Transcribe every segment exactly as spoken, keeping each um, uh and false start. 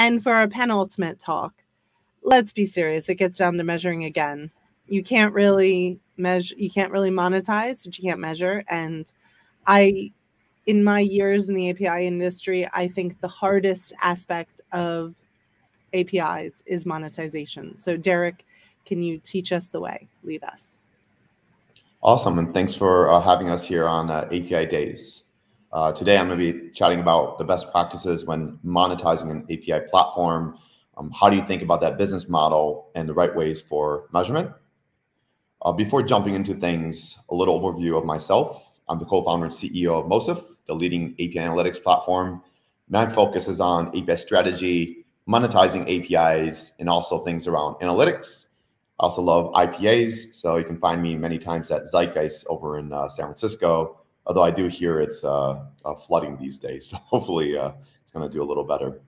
And for our penultimate talk, let's be serious. It gets down to measuring again. You can't really measure, you can't really monetize what you can't measure. And I, in my years in the A P I industry, I think the hardest aspect of A P Is is monetization. So Derric, can you teach us the way? Lead us. Awesome, and thanks for uh, having us here on uh, A P I Days. Uh, today, I'm going to be chatting about the best practices when monetizing an A P I platform. Um, how do you think about that business model and the right ways for measurement? Uh, before jumping into things, a little overview of myself. I'm the co-founder and C E O of Moesif, the leading A P I analytics platform. My focus is on A P I strategy, monetizing A P Is, and also things around analytics. I also love I P As, so you can find me many times at Zeitgeist over in uh, San Francisco, although I do hear it's uh, uh, flooding these days, so hopefully uh, it's going to do a little better.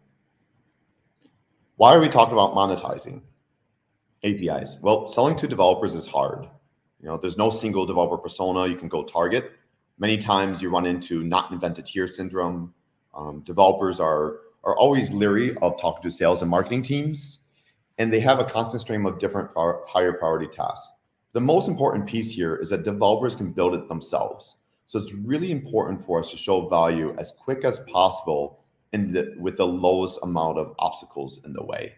Why are we talking about monetizing A P Is? Well, selling to developers is hard. You know, there's no single developer persona you can go target. Many times you run into not invented here syndrome. Um, developers are, are always leery of talking to sales and marketing teams, and they have a constant stream of different higher priority tasks. The most important piece here is that developers can build it themselves. So it's really important for us to show value as quick as possible in the, with the lowest amount of obstacles in the way.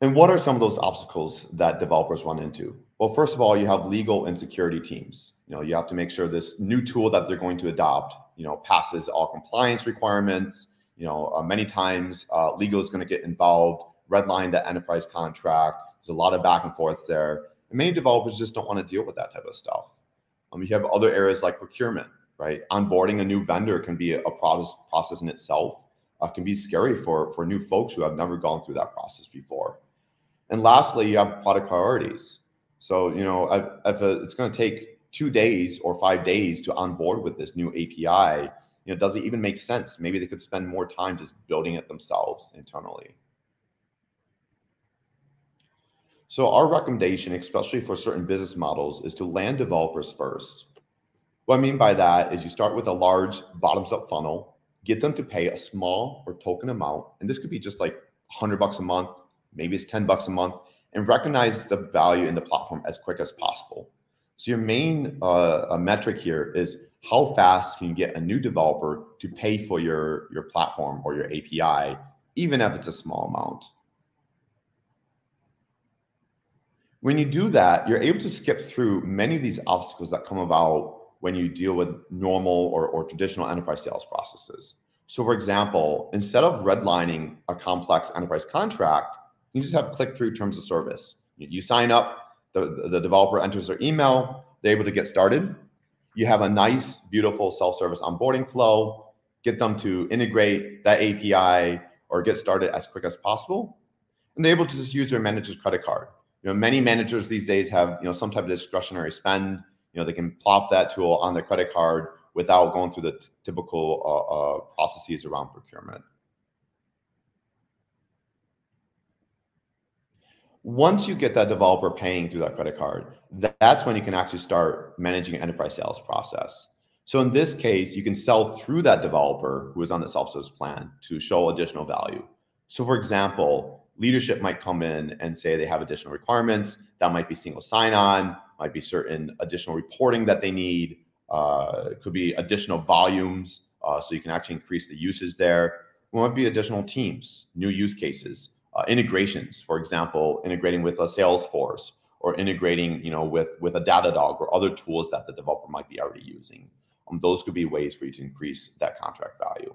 And what are some of those obstacles that developers run into? Well, first of all, you have legal and security teams. You know, you have to make sure this new tool that they're going to adopt, you know, passes all compliance requirements. You know, uh, many times uh, legal is going to get involved, redline the enterprise contract. There's a lot of back and forth there. And many developers just don't want to deal with that type of stuff. Um, you have other areas like procurement, right? Onboarding a new vendor can be a, a process, process in itself. Uh, can be scary for, for new folks who have never gone through that process before. And lastly, you have product priorities. So, you know, if, if a, it's going to take two days or five days to onboard with this new A P I, you know, does it even make sense? Maybe they could spend more time just building it themselves internally. So our recommendation, especially for certain business models, is to land developers first. What I mean by that is you start with a large bottoms-up funnel, get them to pay a small or token amount, and this could be just like a hundred bucks a month, maybe it's ten bucks a month, and recognize the value in the platform as quick as possible. So your main uh, metric here is how fast can you get a new developer to pay for your, your platform or your A P I, even if it's a small amount. When you do that, you're able to skip through many of these obstacles that come about when you deal with normal or, or traditional enterprise sales processes. So for example, instead of redlining a complex enterprise contract, you just have click-through terms of service. You sign up, the, the developer enters their email, they're able to get started. You have a nice, beautiful self-service onboarding flow, get them to integrate that A P I or get started as quick as possible. And they're able to just use their manager's credit card. You know, many managers these days have, you know, some type of discretionary spend. You know, they can plop that tool on their credit card without going through the typical uh, uh, processes around procurement. Once you get that developer paying through that credit card, that's when you can actually start managing an enterprise sales process. So in this case, you can sell through that developer who is on the self-service plan to show additional value. So for example, leadership might come in and say they have additional requirements. That might be single sign-on, might be certain additional reporting that they need. Uh, it could be additional volumes, uh, so you can actually increase the usage there. It might be additional teams, new use cases, uh, integrations, for example, integrating with a Salesforce or integrating, you know, with, with a Datadog or other tools that the developer might be already using. Um, those could be ways for you to increase that contract value.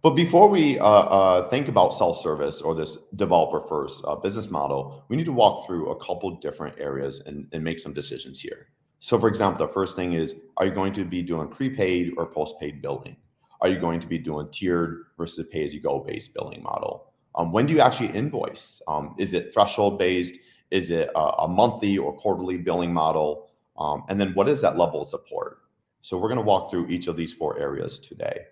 But before we uh, uh, think about self-service or this developer-first uh, business model, we need to walk through a couple different areas and, and make some decisions here. So for example, the first thing is, are you going to be doing prepaid or postpaid billing? Are you going to be doing tiered versus pay-as-you-go based billing model? Um, when do you actually invoice? Um, is it threshold-based? Is it a, a monthly or quarterly billing model? Um, and then what is that level of support? So we're going to walk through each of these four areas today.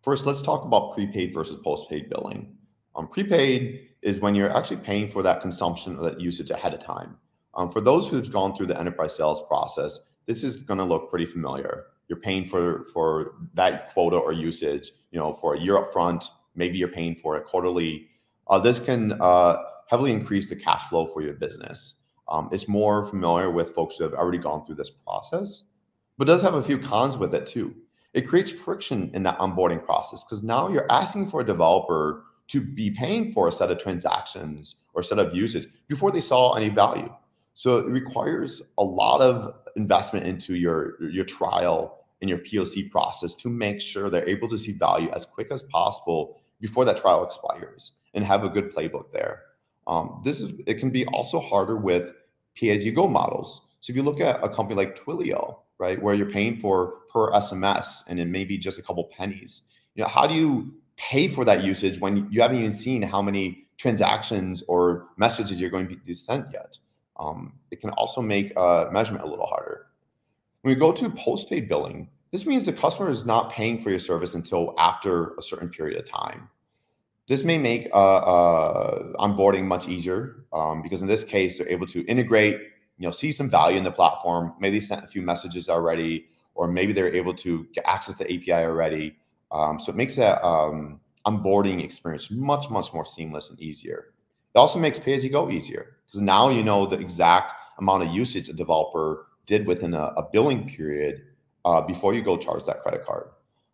First, let's talk about prepaid versus postpaid billing. Um, prepaid is when you're actually paying for that consumption or that usage ahead of time. Um, for those who've gone through the enterprise sales process, this is going to look pretty familiar. you're paying for for that quota or usage, you know, for a year upfront. Maybe you're paying for it quarterly. Uh, this can uh, heavily increase the cash flow for your business. Um, it's more familiar with folks who have already gone through this process, but does have a few cons with it too. It creates friction in that onboarding process because now you're asking for a developer to be paying for a set of transactions or set of usage before they saw any value. So it requires a lot of investment into your, your trial and your P O C process to make sure they're able to see value as quick as possible before that trial expires and have a good playbook there. Um, this is, it can be also harder with pay-as-you-go models. So if you look at a company like Twilio, right, where you're paying for per S M S and it may be just a couple pennies, you know, how do you pay for that usage when you haven't even seen how many transactions or messages you're going to be sent yet? Um, it can also make uh, measurement a little harder. When we go to postpaid billing, this means the customer is not paying for your service until after a certain period of time. This may make uh, uh, onboarding much easier um, because in this case, they're able to integrate, you know, see some value in the platform. Maybe they sent a few messages already, or maybe they're able to get access to A P I already. Um, so it makes that um, onboarding experience much, much more seamless and easier. It also makes pay-as-you-go easier because now you know the exact amount of usage a developer did within a, a billing period uh, before you go charge that credit card.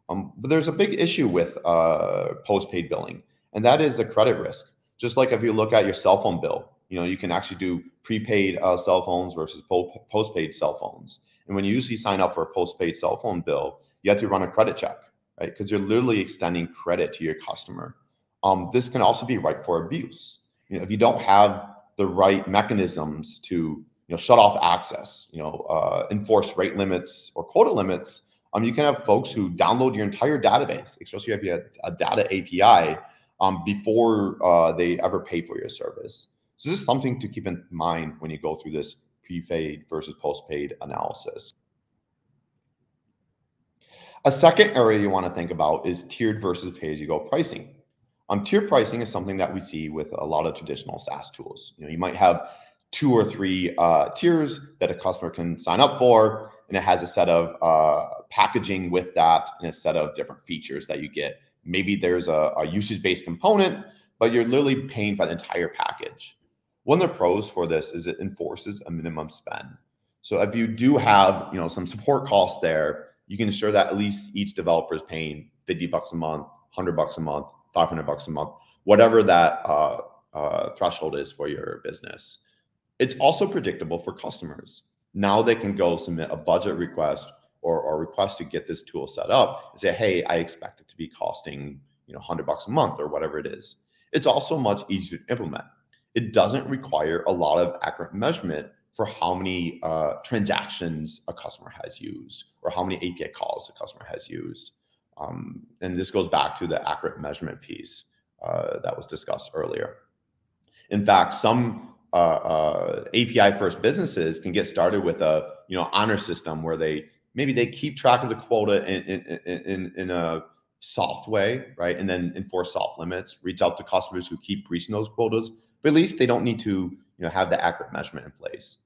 Um, but there's a big issue with uh, postpaid billing. And that is the credit risk. Just like if you look at your cell phone bill, you know, you can actually do prepaid uh, cell phones versus po postpaid cell phones. And when you usually sign up for a postpaid cell phone bill, you have to run a credit check, right? Because you're literally extending credit to your customer. Um, this can also be ripe for abuse. You know, if you don't have the right mechanisms to, you know, shut off access, you know, uh, enforce rate limits or quota limits, um, you can have folks who download your entire database, especially if you have a data A P I. Um, before uh, they ever pay for your service. So this is something to keep in mind when you go through this prepaid versus postpaid analysis. A second area you want to think about is tiered versus pay-as-you-go pricing. Um, tiered pricing is something that we see with a lot of traditional SaaS tools. You know, you might have two or three uh, tiers that a customer can sign up for, and it has a set of uh, packaging with that and a set of different features that you get. Maybe there's a, a usage-based component, but you're literally paying for the entire package. One of the pros for this is it enforces a minimum spend. So if you do have, you know, some support costs there, you can ensure that at least each developer is paying fifty bucks a month, one hundred bucks a month, five hundred bucks a month, whatever that uh, uh, threshold is for your business. It's also predictable for customers. Now they can go submit a budget request Or, or request to get this tool set up and say, hey, I expect it to be costing, you know, one hundred bucks a month or whatever it is. It's also much easier to implement. It doesn't require a lot of accurate measurement for how many uh, transactions a customer has used or how many A P I calls a customer has used. Um, and this goes back to the accurate measurement piece uh, that was discussed earlier. In fact, some uh, uh, A P I-first businesses can get started with a, you know, honor system where they maybe they keep track of the quota in, in, in, in a soft way, right? And then enforce soft limits, reach out to customers who keep breaching those quotas, but at least they don't need to, you know, have the accurate measurement in place.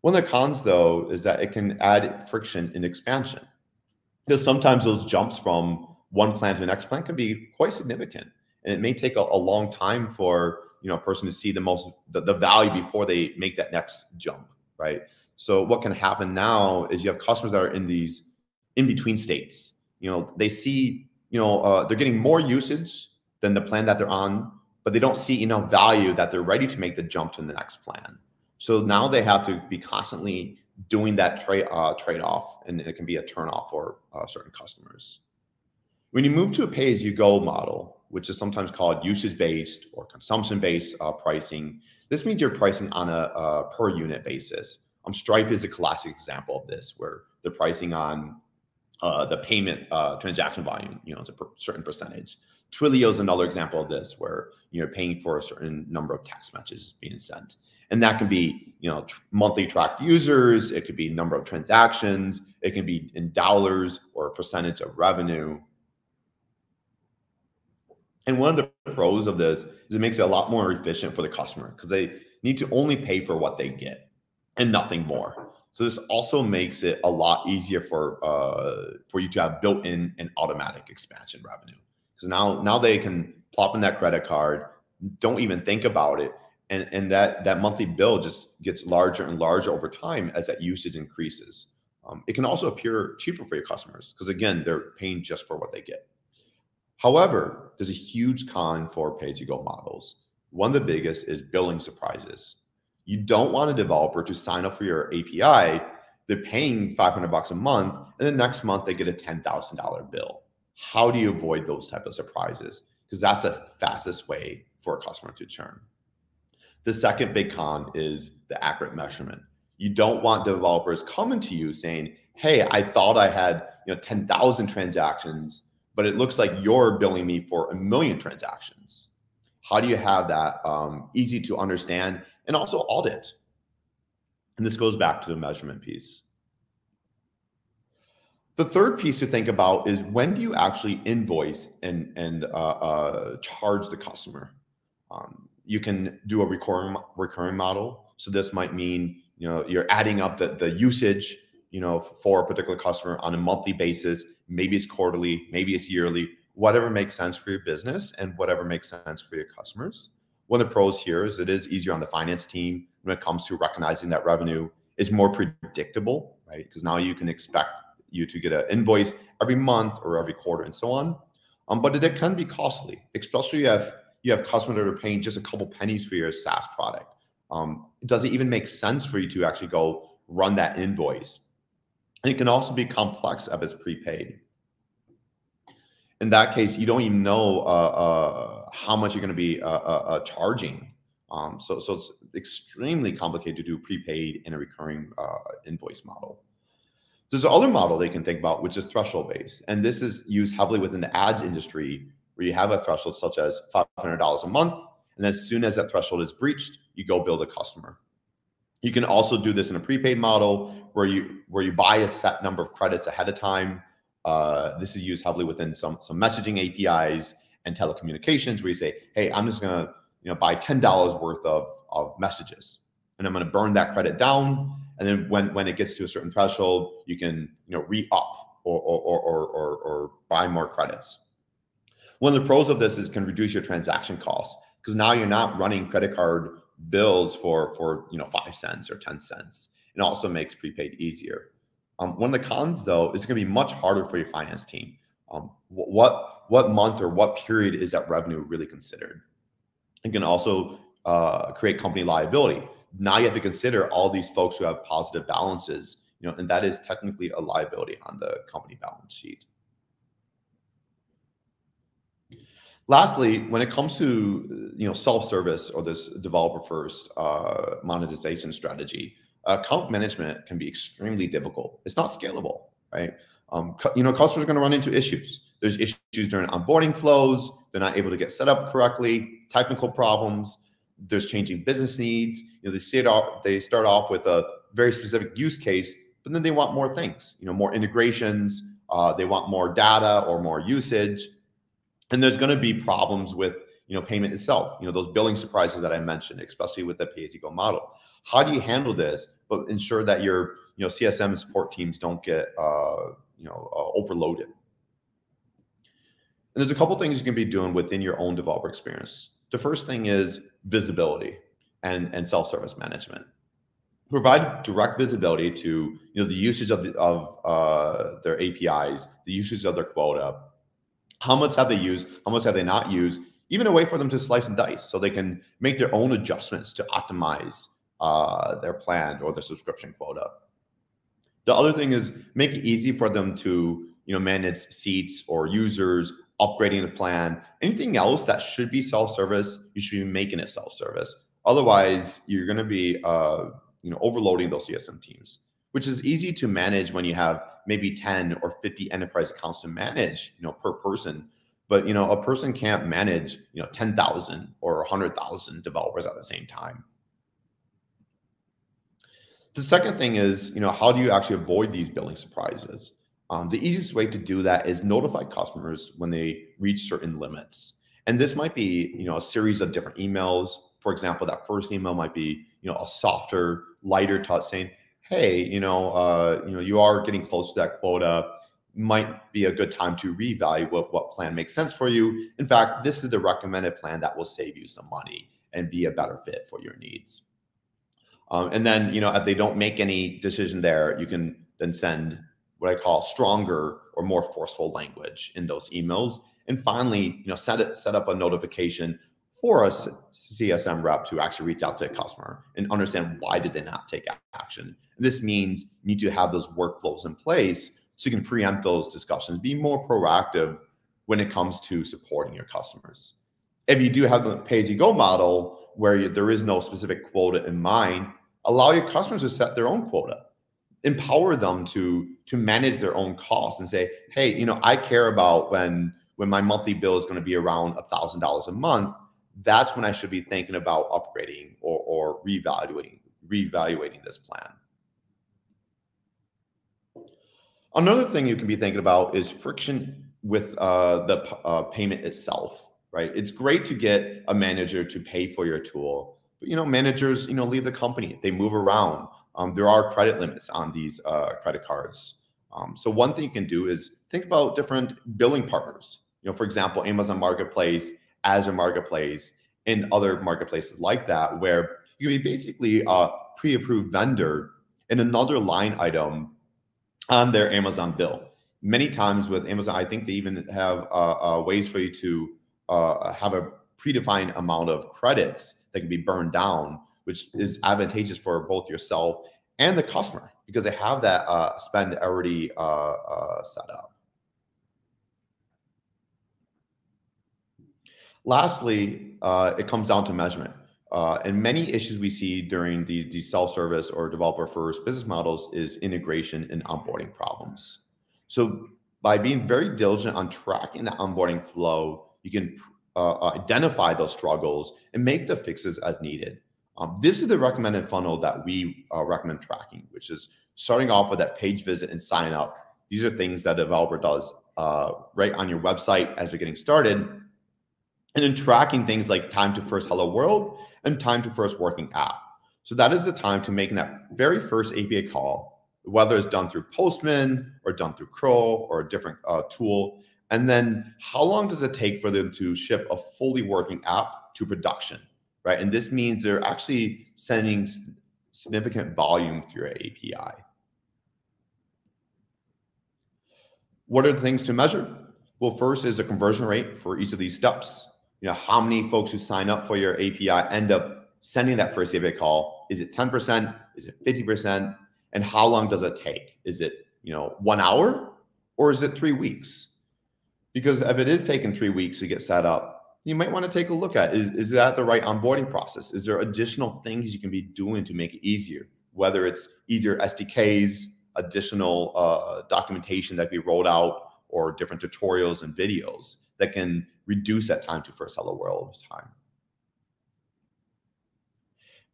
One of the cons, though, is that it can add friction in expansion. Because sometimes those jumps from one plan to the next plan can be quite significant. And it may take a, a long time for, you know, a person to see the most the, the value before they make that next jump, right? So what can happen now is you have customers that are in these in-between states. You know, they see, you know, uh, they're getting more usage than the plan that they're on, but they don't see enough value that they're ready to make the jump to the next plan. So now they have to be constantly doing that trade uh, trade-off, and it can be a turnoff for uh, certain customers. When you move to a pay-as-you-go model, which is sometimes called usage-based or consumption-based uh, pricing, this means you're pricing on a, a per-unit basis. Um, Stripe is a classic example of this, where they're pricing on uh, the payment uh, transaction volume, you know, it's a per certain percentage. Twilio is another example of this, where you're paying for a certain number of text messages being sent. And that can be, you know, tr monthly tracked users, it could be number of transactions, it can be in dollars or a percentage of revenue. And one of the pros of this is it makes it a lot more efficient for the customer because they need to only pay for what they get and nothing more. So this also makes it a lot easier for uh, for you to have built-in and automatic expansion revenue. So now now they can plop in that credit card, don't even think about it, and and that that monthly bill just gets larger and larger over time as that usage increases. Um, it can also appear cheaper for your customers because again they're paying just for what they get. However, there's a huge con for pay-as-you-go models. One of the biggest is billing surprises. You don't want a developer to sign up for your A P I. They're paying five hundred bucks a month, and the next month they get a ten thousand dollar bill. How do you avoid those type of surprises? Because that's the fastest way for a customer to churn. The second big con is the accurate measurement. You don't want developers coming to you saying, "Hey, I thought I had you know ten thousand transactions, but it looks like you're billing me for a million transactions." How do you have that um, easy to understand? And also audit. And this goes back to the measurement piece. The third piece to think about is when do you actually invoice and, and uh, uh, charge the customer? Um, you can do a recurring, recurring model. So this might mean you know, you're adding up the, the usage you know, for a particular customer on a monthly basis. Maybe it's quarterly, maybe it's yearly, whatever makes sense for your business and whatever makes sense for your customers. One of the pros here is it is easier on the finance team when it comes to recognizing that revenue. It's more predictable, right? Because now you can expect you to get an invoice every month or every quarter and so on. Um, but it, it can be costly, especially if you have, you have customers that are paying just a couple pennies for your SaaS product. Um, it doesn't even make sense for you to actually go run that invoice. And it can also be complex if it's prepaid. In that case, you don't even know uh, uh, how much you're going to be uh, uh, charging. Um, so, so it's extremely complicated to do prepaid and a recurring uh, invoice model. There's another model that you can think about, which is threshold-based. And this is used heavily within the ads industry, where you have a threshold such as five hundred dollars a month. And as soon as that threshold is breached, you go build a customer. You can also do this in a prepaid model where you, where you buy a set number of credits ahead of time. Uh, this is used heavily within some, some messaging A P Is and telecommunications where you say, hey, I'm just going to you know, buy ten dollars worth of, of messages, and I'm going to burn that credit down. And then when, when it gets to a certain threshold, you can you know, re-up or, or, or, or, or, or buy more credits. One of the pros of this is it can reduce your transaction costs because now you're not running credit card bills for, for you know, five cents or ten cents. It also makes prepaid easier. Um, one of the cons, though, is it's going to be much harder for your finance team. Um, what what month or what period is that revenue really considered? It can also uh, create company liability. Now you have to consider all these folks who have positive balances, you know, and that is technically a liability on the company balance sheet. Lastly, when it comes to you know self-service or this developer-first uh, monetization strategy, account management can be extremely difficult. It's not scalable, right? Um, you know, customers are going to run into issues. There's issues during onboarding flows. They're not able to get set up correctly, technical problems. There's changing business needs. You know, they start off, they start off with a very specific use case, but then they want more things, you know, more integrations. Uh, they want more data or more usage. And there's going to be problems with, you know, payment itself, you know, those billing surprises that I mentioned, especially with the pay-as-you-go model. How do you handle this, but ensure that your you know, C S M and support teams don't get uh, you know, uh, overloaded? And there's a couple things you can be doing within your own developer experience. The first thing is visibility and, and self-service management. Provide direct visibility to you know, the usage of, the, of uh, their A P Is, the usage of their quota, how much have they used, how much have they not used, even a way for them to slice and dice so they can make their own adjustments to optimize Uh, their plan or their subscription quota. The other thing is make it easy for them to you know, manage seats or users, upgrading the plan, anything else that should be self-service, you should be making it self-service. Otherwise, you're going to be uh, you know, overloading those C S M teams, which is easy to manage when you have maybe ten or fifty enterprise accounts to manage you know, per person. But you know, a person can't manage you know, ten thousand or one hundred thousand developers at the same time. The second thing is, you know, how do you actually avoid these billing surprises? Um, the easiest way to do that is notify customers when they reach certain limits. And this might be, you know, a series of different emails. For example, that first email might be, you know, a softer, lighter touch saying, hey, you know, uh, you know, you are getting close to that quota. Might be a good time to reevaluate what, what plan makes sense for you. In fact, this is the recommended plan that will save you some money and be a better fit for your needs. Um, and then, you know, if they don't make any decision there, you can then send what I call stronger or more forceful language in those emails. And finally, you know, set it, set up a notification for a C S M rep to actually reach out to a customer and understand why did they not take action. And this means you need to have those workflows in place so you can preempt those discussions, be more proactive when it comes to supporting your customers. If you do have the pay-as-you-go model where you, there is no specific quota in mind, allow your customers to set their own quota. Empower them to, to manage their own costs and say, hey, you know, I care about when, when my monthly bill is going to be around one thousand dollars a month. That's when I should be thinking about upgrading or, or reevaluating, reevaluating this plan. Another thing you can be thinking about is friction with uh, the uh, payment itself, right? It's great to get a manager to pay for your tool, but, you know, managers, you know, leave the company. They move around. Um, there are credit limits on these uh, credit cards. Um, so one thing you can do is think about different billing partners. You know, for example, Amazon Marketplace, Azure Marketplace, and other marketplaces like that, where you can be basically a pre-approved vendor in another line item on their Amazon bill. Many times with Amazon, I think they even have uh, uh, ways for you to uh, have a predefined amount of credits that can be burned down, which is advantageous for both yourself and the customer because they have that uh, spend already uh, uh, set up. Lastly, uh, it comes down to measurement. Uh, and many issues we see during the, the self-service or developer-first business models is integration and onboarding problems. So by being very diligent on tracking the onboarding flow, you can uh, identify those struggles and make the fixes as needed. Um, this is the recommended funnel that we uh, recommend tracking, which is starting off with that page visit and sign up. These are things that a developer does uh, right on your website as you're getting started. And then tracking things like time to first hello world and time to first working app. So that is the time to making that very first A P I call, whether it's done through Postman or done through Curl or a different uh, tool. And then how long does it take for them to ship a fully working app to production, right? And this means they're actually sending significant volume through an A P I. What are the things to measure? Well, first is the conversion rate for each of these steps. You know, how many folks who sign up for your A P I end up sending that first A P I call? Is it ten percent? Is it fifty percent? And how long does it take? Is it, you know, one hour or is it three weeks? Because if it is taking three weeks to get set up, you might want to take a look at, is, is that the right onboarding process? Is there additional things you can be doing to make it easier? Whether it's easier S D Ks, additional uh, documentation that be rolled out, or different tutorials and videos that can reduce that time to first hello world time.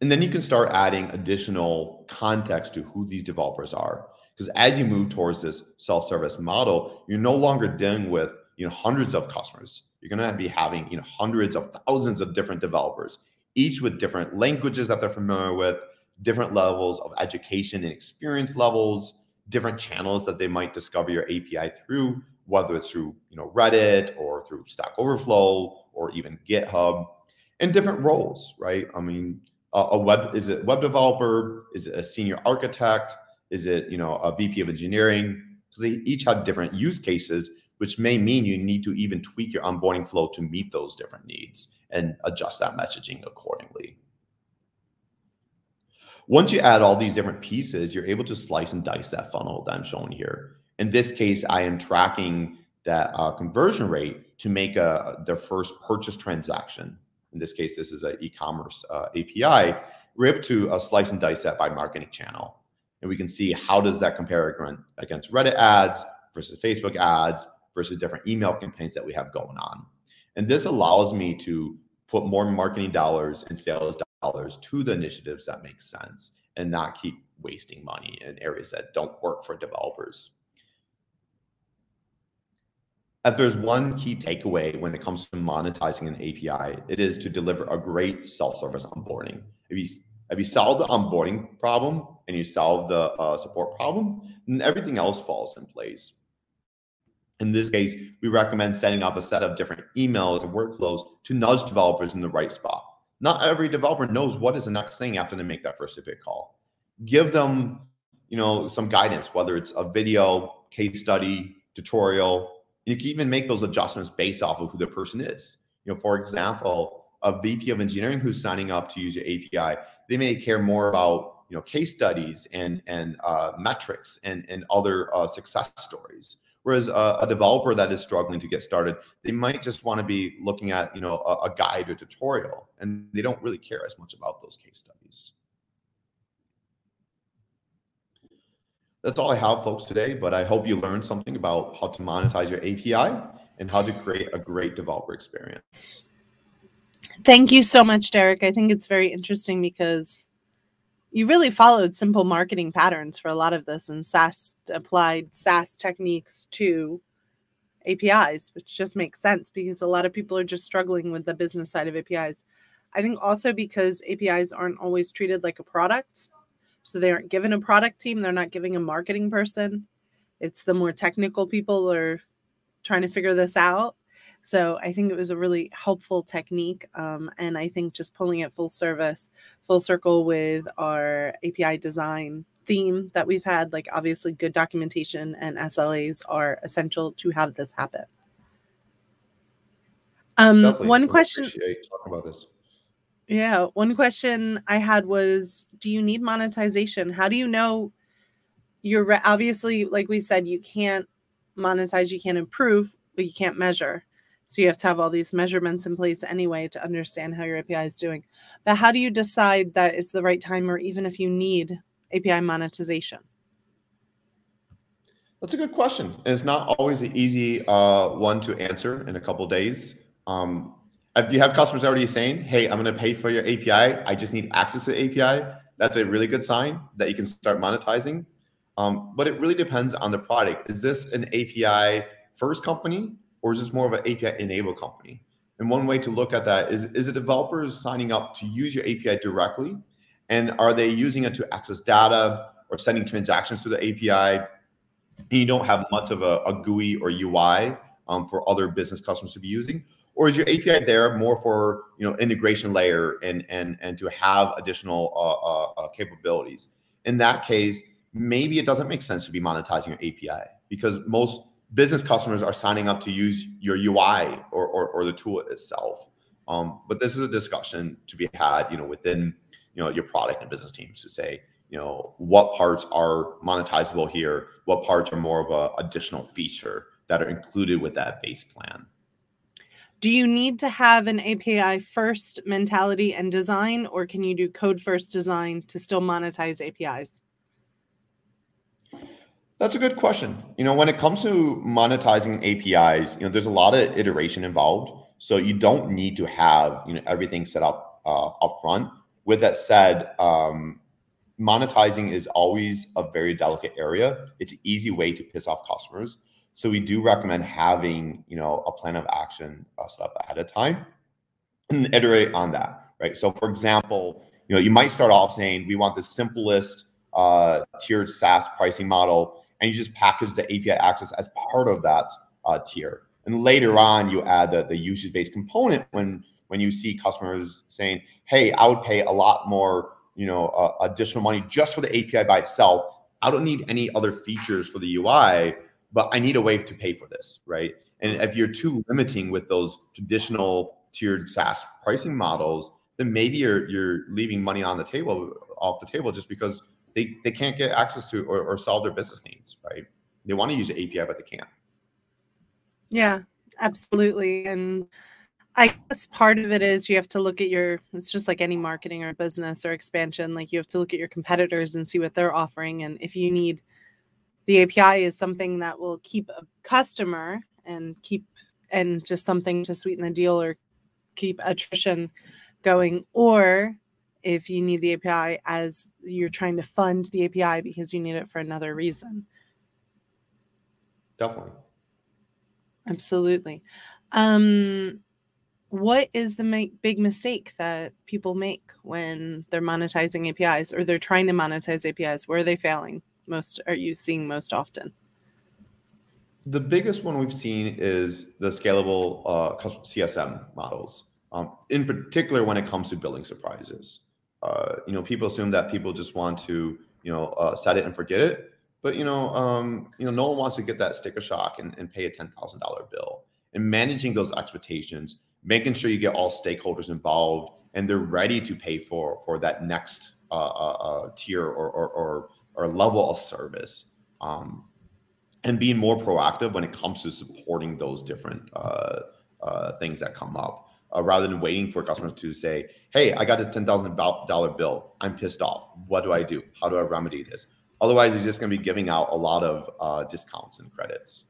And then you can start adding additional context to who these developers are. Because as you move towards this self-service model, you're no longer dealing with, you know, hundreds of customers. You're gonna be having, you know, hundreds of thousands of different developers, each with different languages that they're familiar with, different levels of education and experience levels, different channels that they might discover your A P I through, whether it's through, you know, Reddit or through Stack Overflow or even GitHub, and different roles, right? I mean, a, a web, is it web developer? Is it a senior architect? Is it, you know, a V P of engineering? So they each have different use cases, which may mean you need to even tweak your onboarding flow to meet those different needs and adjust that messaging accordingly. Once you add all these different pieces, you're able to slice and dice that funnel that I'm showing here. In this case, I am tracking that uh, conversion rate to make a, their first purchase transaction. In this case, this is an e-commerce uh, A P I. We're able to uh, slice and dice that by marketing channel. And we can see how does that compare against Reddit ads versus Facebook ads versus different email campaigns that we have going on. And this allows me to put more marketing dollars and sales dollars to the initiatives that make sense and not keep wasting money in areas that don't work for developers. If there's one key takeaway when it comes to monetizing an A P I, it is to deliver a great self-service onboarding. If you If you solve the onboarding problem and you solve the uh, support problem, then everything else falls in place. In this case, we recommend setting up a set of different emails and workflows to nudge developers in the right spot. Not every developer knows what is the next thing after they make that first epic call. Give them, you know, some guidance, whether it's a video, case study, tutorial. You can even make those adjustments based off of who the person is. You know, for example, a V P of engineering who's signing up to use your A P I, they may care more about, you know, case studies and and uh, metrics and and other uh, success stories. Whereas a, a developer that is struggling to get started, they might just want to be looking at, you know, a, a guide or tutorial, and they don't really care as much about those case studies. That's all I have, folks, today, but I hope you learned something about how to monetize your A P I and how to create a great developer experience. Thank you so much, Derric. I think it's very interesting because you really followed simple marketing patterns for a lot of this and SaaS applied SaaS techniques to A P Is, which just makes sense because a lot of people are just struggling with the business side of A P Is. I think also because A P Is aren't always treated like a product. So they aren't given a product team. They're not giving a marketing person. It's the more technical people are trying to figure this out. So I think it was a really helpful technique. Um, and I think just pulling it full service, full circle with our A P I design theme that we've had, like obviously good documentation and S L As are essential to have this happen. Um, one question. Talk about this. Yeah. One question I had was, do you need monetization? How do you know you're obviously, like we said, you can't monetize, you can't improve, but you can't measure. So you have to have all these measurements in place anyway to understand how your A P I is doing. But how do you decide that it's the right time or even if you need A P I monetization? That's a good question. And it's not always an easy uh, one to answer in a couple of days. Um, if you have customers already saying, hey, I'm going to pay for your A P I, I just need access to the A P I, that's a really good sign that you can start monetizing. Um, but it really depends on the product. Is this an A P I first company? Or is this more of an A P I enabled company? And one way to look at that is, is a developer signing up to use your A P I directly? And are they using it to access data or sending transactions through the A P I? And you don't have much of a, a G U I or U I um, for other business customers to be using? Or is your A P I there more for, you know, integration layer and, and, and to have additional uh, uh, capabilities? In that case, maybe it doesn't make sense to be monetizing your A P I because most business customers are signing up to use your U I or, or, or the tool itself. Um, but this is a discussion to be had, you know, within, you know, your product and business teams to say, you know, what parts are monetizable here? What parts are more of an additional feature that are included with that base plan? Do you need to have an A P I first mentality and design, or can you do code first design to still monetize A P Is? That's a good question. You know, when it comes to monetizing A P Is, you know, there's a lot of iteration involved. So you don't need to have, you know, everything set up uh, up front. With that said, um, monetizing is always a very delicate area. It's an easy way to piss off customers. So we do recommend having, you know, a plan of action uh, set up ahead of time and iterate on that, right? So for example, you know, you might start off saying we want the simplest uh, tiered SaaS pricing model. And you just package the A P I access as part of that uh, tier. And later on, you add the, the usage-based component when when you see customers saying, hey, I would pay a lot more, you know, uh, additional money just for the A P I by itself. I don't need any other features for the U I, but I need a way to pay for this, right? And if you're too limiting with those traditional tiered SaaS pricing models, then maybe you're, you're leaving money on the table, off the table, just because They, they can't get access to or, or solve their business needs, right? They want to use the A P I, but they can't. Yeah, absolutely. And I guess part of it is you have to look at your, it's just like any marketing or business or expansion, like you have to look at your competitors and see what they're offering. And if you need, the A P I is something that will keep a customer and keep, and just something to sweeten the deal or keep attrition going, or if you need the A P I as you're trying to fund the A P I because you need it for another reason. Definitely. Absolutely. Um, what is the mi- big mistake that people make when they're monetizing A P Is or they're trying to monetize A P Is? Where are they failing most? Are you seeing most often? The biggest one we've seen is the scalable uh, C S M models, um, in particular when it comes to billing surprises. Uh, you know, people assume that people just want to, you know, uh, set it and forget it. But, you know, um, you know, no one wants to get that sticker shock and, and pay a ten thousand dollars bill. And managing those expectations, making sure you get all stakeholders involved and they're ready to pay for for that next uh, uh, tier or, or, or, or level of service. Um, and being more proactive when it comes to supporting those different uh, uh, things that come up, uh, rather than waiting for customers to say, hey, I got this ten thousand dollars bill, I'm pissed off, what do I do? How do I remedy this? Otherwise, you're just gonna be giving out a lot of uh, discounts and credits.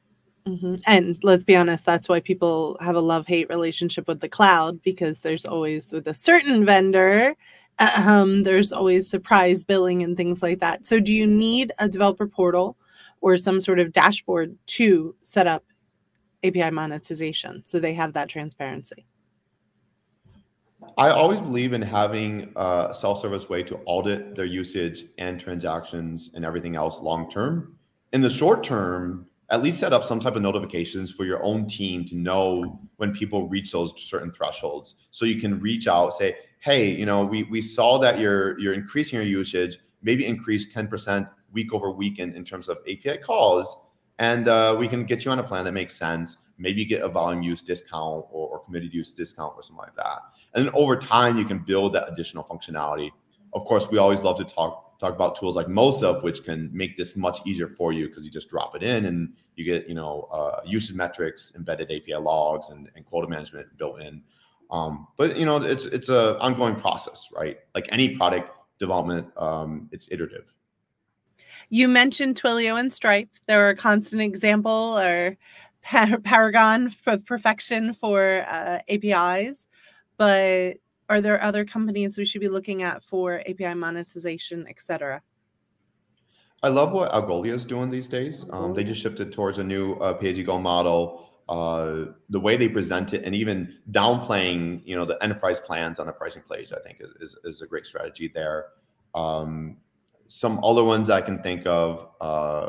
Mm-hmm. And let's be honest, that's why people have a love-hate relationship with the cloud, because there's always, with a certain vendor, um, there's always surprise billing and things like that. So do you need a developer portal or some sort of dashboard to set up A P I monetization so they have that transparency? I always believe in having a self-service way to audit their usage and transactions and everything else long-term. In the short term, at least set up some type of notifications for your own team to know when people reach those certain thresholds. So you can reach out, say, hey, you know, we, we saw that you're, you're increasing your usage, maybe increase ten percent week over week in, in terms of A P I calls, and uh, we can get you on a plan that makes sense. Maybe you get a volume use discount or, or committed use discount or something like that. And then over time, you can build that additional functionality. Of course, we always love to talk talk about tools like Moesif, which can make this much easier for you because you just drop it in and you get, you know, uh, usage metrics, embedded A P I logs, and, and quota management built in. Um, but you know, it's it's an ongoing process, right? Like any product development, um, it's iterative. You mentioned Twilio and Stripe. They're a constant example or par paragon of perfection for uh, A P Is. But are there other companies we should be looking at for A P I monetization, et cetera? I love what Algolia is doing these days. Um, they just shifted towards a new uh, pay-as-you-go model. Uh, the way they present it, and even downplaying, you know, the enterprise plans on the pricing page, I think is, is, is a great strategy there. Um, some other ones I can think of, uh,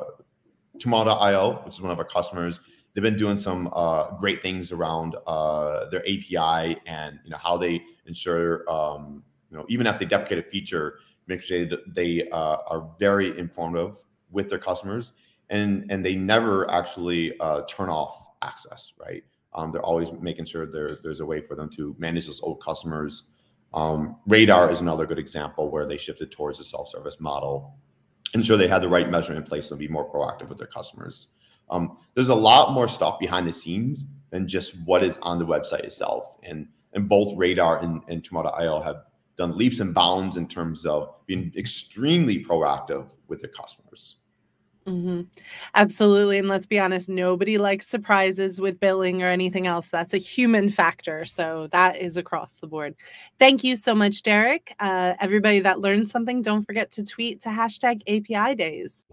tomato dot i o, which is one of our customers. They've been doing some uh, great things around uh, their A P I and, you know, how they ensure, um, you know, even if they deprecate a feature, make sure that they uh, are very informative with their customers, and and they never actually uh, turn off access, right? Um, they're always making sure there there's a way for them to manage those old customers. Um, Radar is another good example where they shifted towards a self-service model, ensure they had the right measurement in place to be more proactive with their customers. Um, there's a lot more stuff behind the scenes than just what is on the website itself. And, and both Radar and, and tomato dot i o have done leaps and bounds in terms of being extremely proactive with their customers. Mm-hmm. Absolutely. And let's be honest, nobody likes surprises with billing or anything else. That's a human factor. So that is across the board. Thank you so much, Derric. Uh, everybody that learned something, don't forget to tweet to hashtag A P I Days.